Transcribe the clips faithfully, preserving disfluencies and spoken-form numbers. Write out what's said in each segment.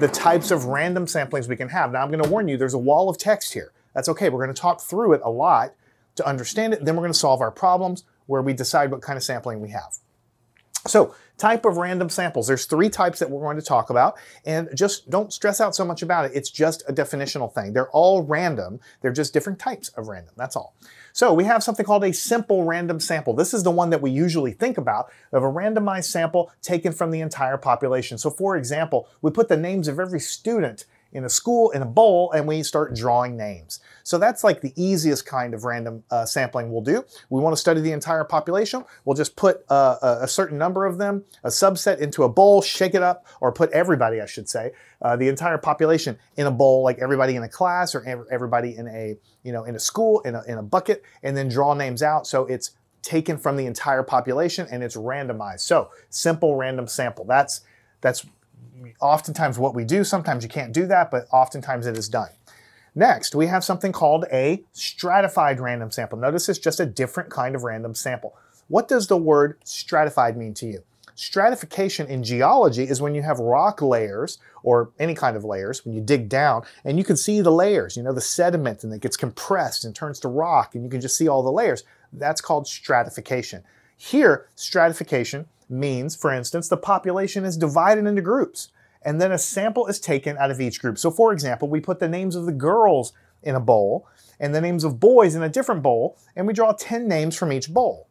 the types of random samplings we can have. Now I'm going to warn you, there's a wall of text here. That's okay. We're going to talk through it a lot to understand it. Then we're going to solve our problems where we decide what kind of sampling we have. So type of random samples. There's three types that we're going to talk about, and just don't stress out so much about it. It's just a definitional thing. They're all random. They're just different types of random. That's all. So we have something called a simple random sample. This is the one that we usually think about, of a randomized sample taken from the entire population. So for example, we put the names of every student in a school, in a bowl, and we start drawing names. So that's like the easiest kind of random uh, sampling we'll do. We want to study the entire population. We'll just put uh, a certain number of them, a subset, into a bowl, shake it up, or put everybody, I should say, uh, the entire population in a bowl, like everybody in a class or everybody in a, you know, in a school, in a, in a bucket, and then draw names out. So it's taken from the entire population and it's randomized. So simple random sample. That's, that's oftentimes what we do. Sometimes you can't do that, but oftentimes it is done. Next, we have something called a stratified random sample. Notice it's just a different kind of random sample. What does the word stratified mean to you? Stratification in geology is when you have rock layers, or any kind of layers, when you dig down and you can see the layers, you know, the sediment, and it gets compressed and turns to rock and you can just see all the layers. That's called stratification. Here, stratification means, for instance, the population is divided into groups, and then a sample is taken out of each group. So for example, we put the names of the girls in a bowl and the names of boys in a different bowl, and we draw ten names from each bowl.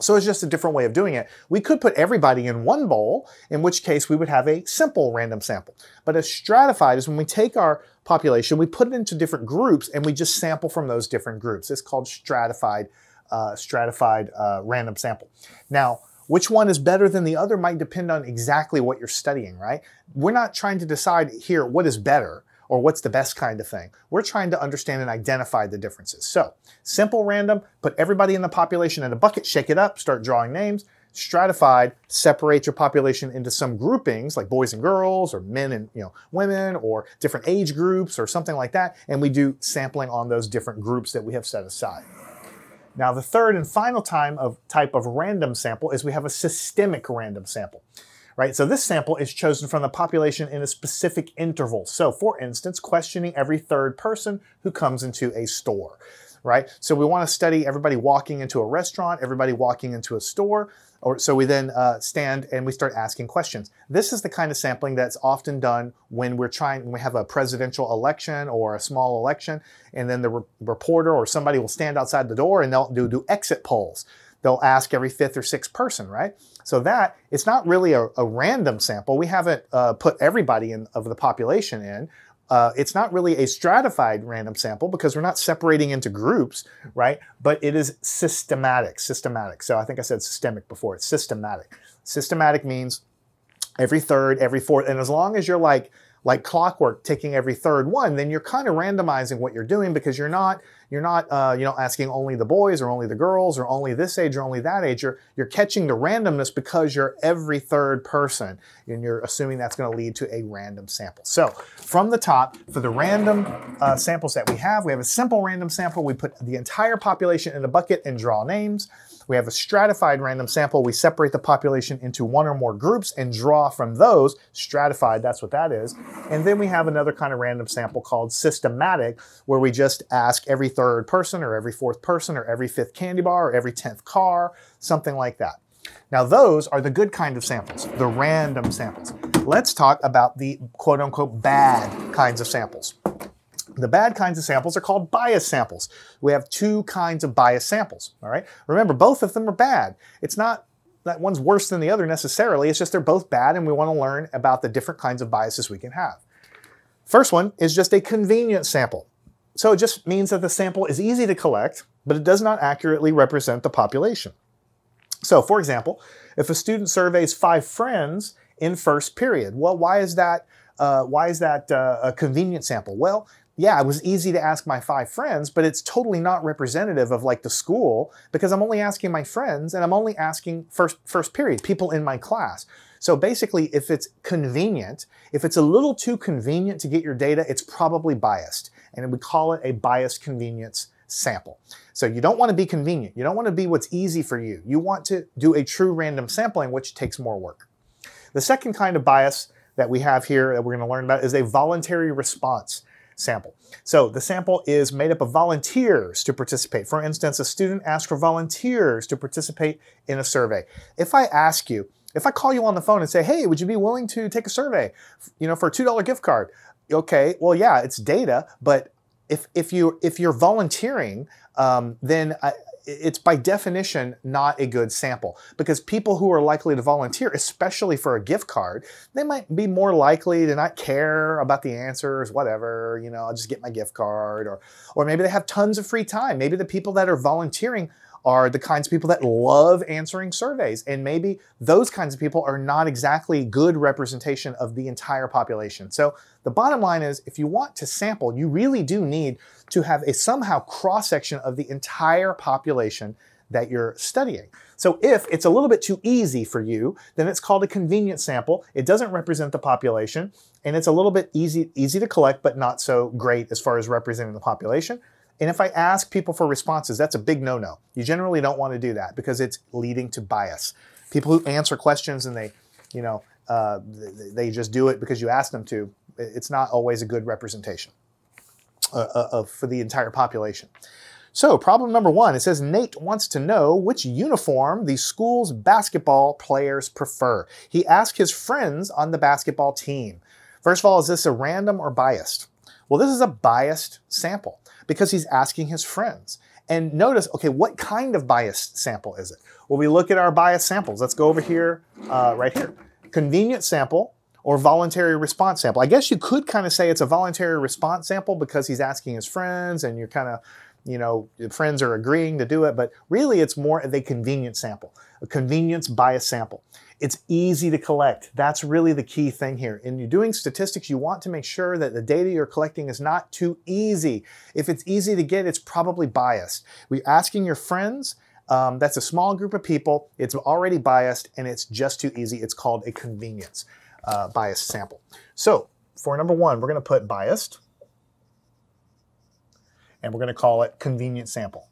So it's just a different way of doing it. We could put everybody in one bowl, in which case we would have a simple random sample. But a stratified is when we take our population, we put it into different groups, and we just sample from those different groups. It's called stratified, uh, stratified uh, random sample. Now, which one is better than the other might depend on exactly what you're studying, right? We're not trying to decide here what is better or what's the best kind of thing. We're trying to understand and identify the differences. So simple random, put everybody in the population in a bucket, shake it up, start drawing names. Stratified, separate your population into some groupings like boys and girls, or men and, you know, women, or different age groups or something like that. And we do sampling on those different groups that we have set aside. Now, the third and final time of type of random sample is we have a systemic random sample, right? So this sample is chosen from the population in a specific interval. So for instance, questioning every third person who comes into a store, right? So we want to study everybody walking into a restaurant, everybody walking into a store, or so we then uh, stand and we start asking questions. This is the kind of sampling that's often done when we're trying, when we have a presidential election or a small election, and then the re reporter or somebody will stand outside the door and they'll do, do exit polls. They'll ask every fifth or sixth person, right? So that, it's not really a, a random sample. We haven't uh, put everybody in, of the population in. Uh, it's not really a stratified random sample because we're not separating into groups, right? But it is systematic, systematic. So I think I said systemic before, it's systematic. Systematic means every third, every fourth, and as long as you're like, like clockwork taking every third one, then you're kind of randomizing what you're doing, because you're not, you're not, uh, you know, asking only the boys or only the girls or only this age or only that age. You're, you're catching the randomness because you're every third person, and you're assuming that's going to lead to a random sample. So from the top, for the random uh, samples that we have, we have a simple random sample. We put the entire population in a bucket and draw names. We have a stratified random sample. We separate the population into one or more groups and draw from those. Stratified, that's what that is. And then we have another kind of random sample called systematic, where we just ask every third third person or every fourth person or every fifth candy bar or every tenth car, something like that. Now those are the good kind of samples, the random samples. Let's talk about the quote unquote bad kinds of samples. The bad kinds of samples are called bias samples. We have two kinds of bias samples, all right? Remember, both of them are bad. It's not that one's worse than the other necessarily, it's just they're both bad, and we want to learn about the different kinds of biases we can have. First one is just a convenience sample. So it just means that the sample is easy to collect, but it does not accurately represent the population. So for example, if a student surveys five friends in first period, well, why is that, uh, why is that uh, a convenient sample? Well, yeah, it was easy to ask my five friends, but it's totally not representative of like the school, because I'm only asking my friends and I'm only asking first, first period, people in my class. So basically, if it's convenient, if it's a little too convenient to get your data, it's probably biased. And we call it a biased convenience sample. So you don't want to be convenient. You don't want to be what's easy for you. You want to do a true random sampling, which takes more work. The second kind of bias that we have here that we're going to learn about is a voluntary response sample. So the sample is made up of volunteers to participate. For instance, a student asked for volunteers to participate in a survey. If I ask you, if I call you on the phone and say, hey, would you be willing to take a survey, you know, for a two dollar gift card? Okay, well, yeah, it's data, but if, if, you, if you're volunteering, um, then I, it's by definition not a good sample, because people who are likely to volunteer, especially for a gift card, they might be more likely to not care about the answers, whatever, you know, I'll just get my gift card, or, or maybe they have tons of free time. Maybe the people that are volunteering are the kinds of people that love answering surveys. And maybe those kinds of people are not exactly good representation of the entire population. So the bottom line is, if you want to sample, you really do need to have a somehow cross-section of the entire population that you're studying. So if it's a little bit too easy for you, then it's called a convenient sample. It doesn't represent the population, and it's a little bit easy, easy to collect, but not so great as far as representing the population. And if I ask people for responses, that's a big no-no. You generally don't want to do that because it's leading to bias. People who answer questions and they, you know, uh, they just do it because you asked them to, it's not always a good representation uh, of, for the entire population. So problem number one, it says Nate wants to know which uniform the school's basketball players prefer. He asked his friends on the basketball team. First of all, is this a random or biased? Well, this is a biased sample because he's asking his friends. And notice, okay, what kind of biased sample is it? Well, we look at our biased samples. Let's go over here, uh, right here. Convenient sample or voluntary response sample. I guess you could kind of say it's a voluntary response sample because he's asking his friends and you're kind of, you know, your friends are agreeing to do it, but really it's more of a convenient sample, a convenience bias sample. It's easy to collect. That's really the key thing here. And you're doing statistics, you want to make sure that the data you're collecting is not too easy. If it's easy to get, it's probably biased. We're asking your friends, um, that's a small group of people, it's already biased, and it's just too easy. It's called a convenience uh, biased sample. So for number one, we're gonna put biased, and we're gonna call it convenient sample.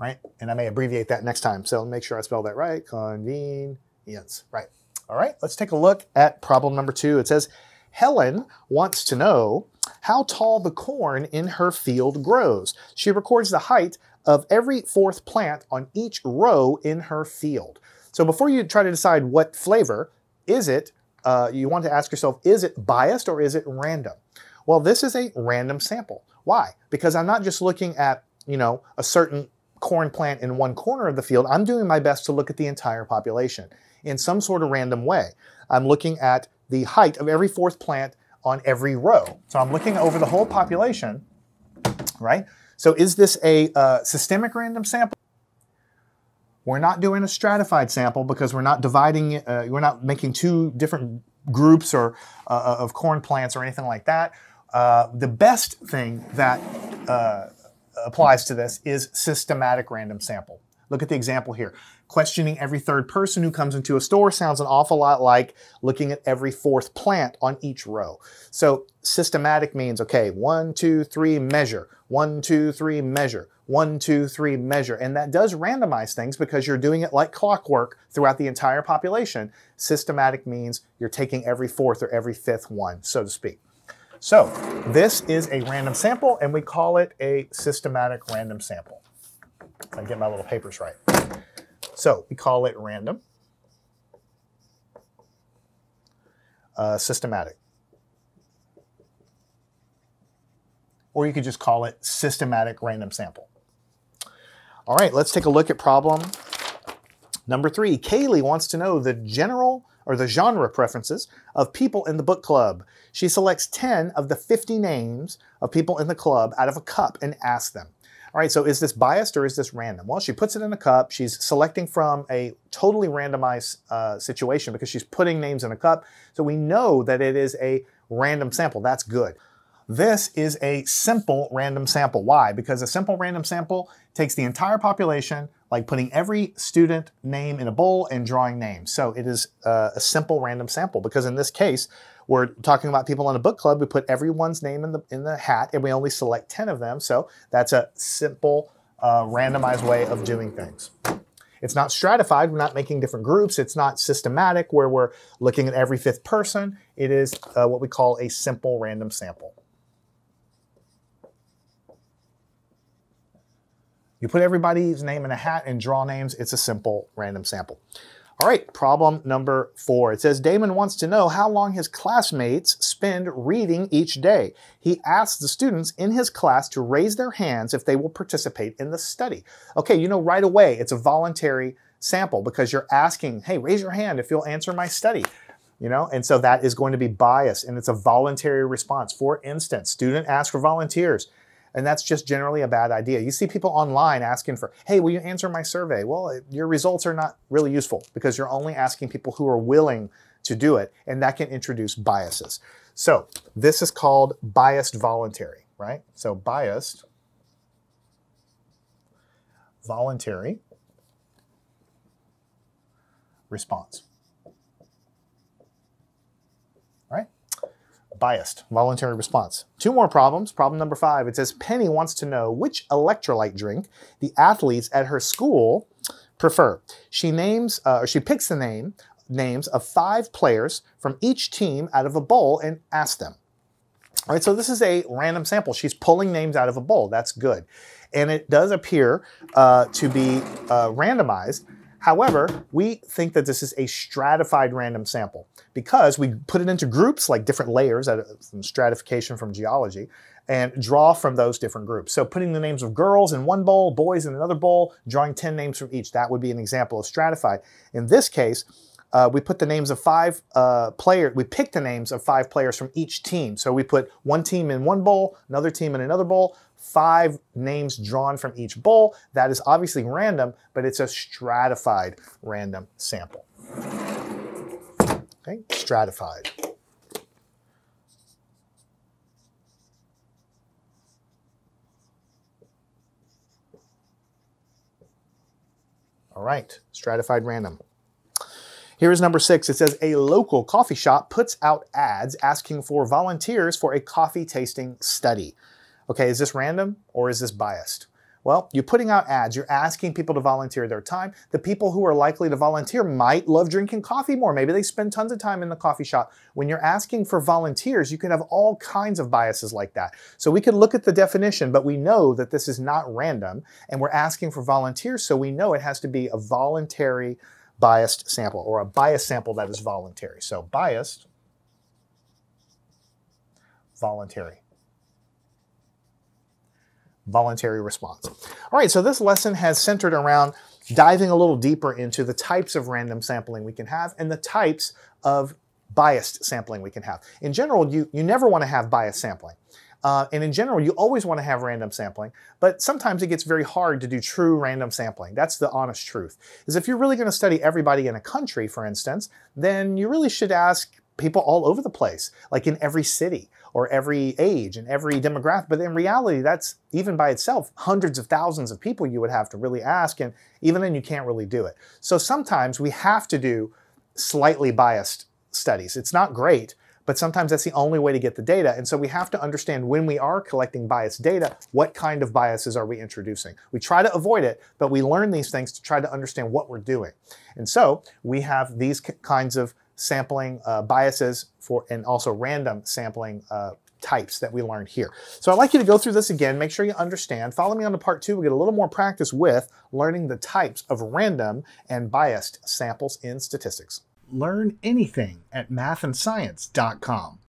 Right? And I may abbreviate that next time, so make sure I spell that right. Convenience, right. All right, let's take a look at problem number two. It says, Helen wants to know how tall the corn in her field grows. She records the height of every fourth plant on each row in her field. So before you try to decide what flavor, is it, uh, you want to ask yourself, is it biased or is it random? Well, this is a random sample. Why? Because I'm not just looking at, you know, a certain corn plant in one corner of the field, I'm doing my best to look at the entire population in some sort of random way. I'm looking at the height of every fourth plant on every row. So I'm looking over the whole population, right? So is this a uh, systemic random sample? We're not doing a stratified sample because we're not dividing, uh, we're not making two different groups or uh, of corn plants or anything like that. Uh, the best thing that uh, applies to this is systematic random sample. Look at the example here. Questioning every third person who comes into a store sounds an awful lot like looking at every fourth plant on each row. So systematic means, okay, one, two, three, measure. One, two, three, measure. One, two, three, measure. And that does randomize things because you're doing it like clockwork throughout the entire population. Systematic means you're taking every fourth or every fifth one, so to speak. So this is a random sample, and we call it a systematic random sample. If I get my little papers right. So we call it random, uh, systematic. Or you could just call it systematic random sample. All right, let's take a look at problem number three. Kaylee wants to know the general or the genre preferences of people in the book club. She selects ten of the fifty names of people in the club out of a cup and asks them. All right, so is this biased or is this random? Well, she puts it in a cup. She's selecting from a totally randomized uh, situation because she's putting names in a cup. So we know that it is a random sample. That's good. This is a simple random sample. Why? Because a simple random sample takes the entire population, like putting every student name in a bowl and drawing names. So it is uh, a simple random sample because in this case, we're talking about people in a book club. We put everyone's name in the, in the hat and we only select ten of them. So that's a simple uh, randomized way of doing things. It's not stratified. We're not making different groups. It's not systematic where we're looking at every fifth person. It is uh, what we call a simple random sample. You put everybody's name in a hat and draw names. It's a simple random sample. All right, problem number four. It says Damon wants to know how long his classmates spend reading each day. He asks the students in his class to raise their hands if they will participate in the study. Okay, you know right away it's a voluntary sample because you're asking, hey, raise your hand if you'll answer my study. You know, and so that is going to be biased and it's a voluntary response. For instance, student asks for volunteers. And that's just generally a bad idea. You see people online asking for, hey, will you answer my survey? Well, your results are not really useful because you're only asking people who are willing to do it, and that can introduce biases. So this is called biased voluntary, right? So biased voluntary response, right? Biased voluntary response. Two more problems. Problem number five. It says Penny wants to know which electrolyte drink the athletes at her school prefer. She names, uh, or she picks the name names of five players from each team out of a bowl and asks them. All right. So this is a random sample. She's pulling names out of a bowl. That's good, and it does appear uh, to be uh, randomized. However, we think that this is a stratified random sample because we put it into groups like different layers, from stratification from geology, and draw from those different groups. So putting the names of girls in one bowl, boys in another bowl, drawing ten names from each, that would be an example of stratified. In this case, uh, we put the names of five uh, players, we picked the names of five players from each team. So we put one team in one bowl, another team in another bowl, five names drawn from each bowl. That is obviously random, but it's a stratified random sample. Okay, stratified. All right, stratified random. Here is number six. It says a local coffee shop puts out ads asking for volunteers for a coffee tasting study. Okay, is this random or is this biased? Well, you're putting out ads, you're asking people to volunteer their time. The people who are likely to volunteer might love drinking coffee more. Maybe they spend tons of time in the coffee shop. When you're asking for volunteers, you can have all kinds of biases like that. So we could look at the definition, but we know that this is not random and we're asking for volunteers, so we know it has to be a voluntary biased sample or a biased sample that is voluntary. So biased, voluntary. Voluntary response. All right, so this lesson has centered around diving a little deeper into the types of random sampling we can have and the types of biased sampling we can have. In general, you, you never want to have biased sampling. Uh, and in general, you always want to have random sampling, but sometimes it gets very hard to do true random sampling. That's the honest truth, is if you're really going to study everybody in a country, for instance, then you really should ask people all over the place, like in every city or every age and every demographic. But in reality, that's even by itself, hundreds of thousands of people you would have to really ask. And even then you can't really do it. So sometimes we have to do slightly biased studies. It's not great, but sometimes that's the only way to get the data. And so we have to understand when we are collecting biased data, what kind of biases are we introducing? We try to avoid it, but we learn these things to try to understand what we're doing. And so we have these kinds of sampling uh, biases for, and also random sampling uh, types that we learned here. So I'd like you to go through this again, make sure you understand. Follow me on to part two, we'll get a little more practice with learning the types of random and biased samples in statistics. Learn anything at math and science dot com.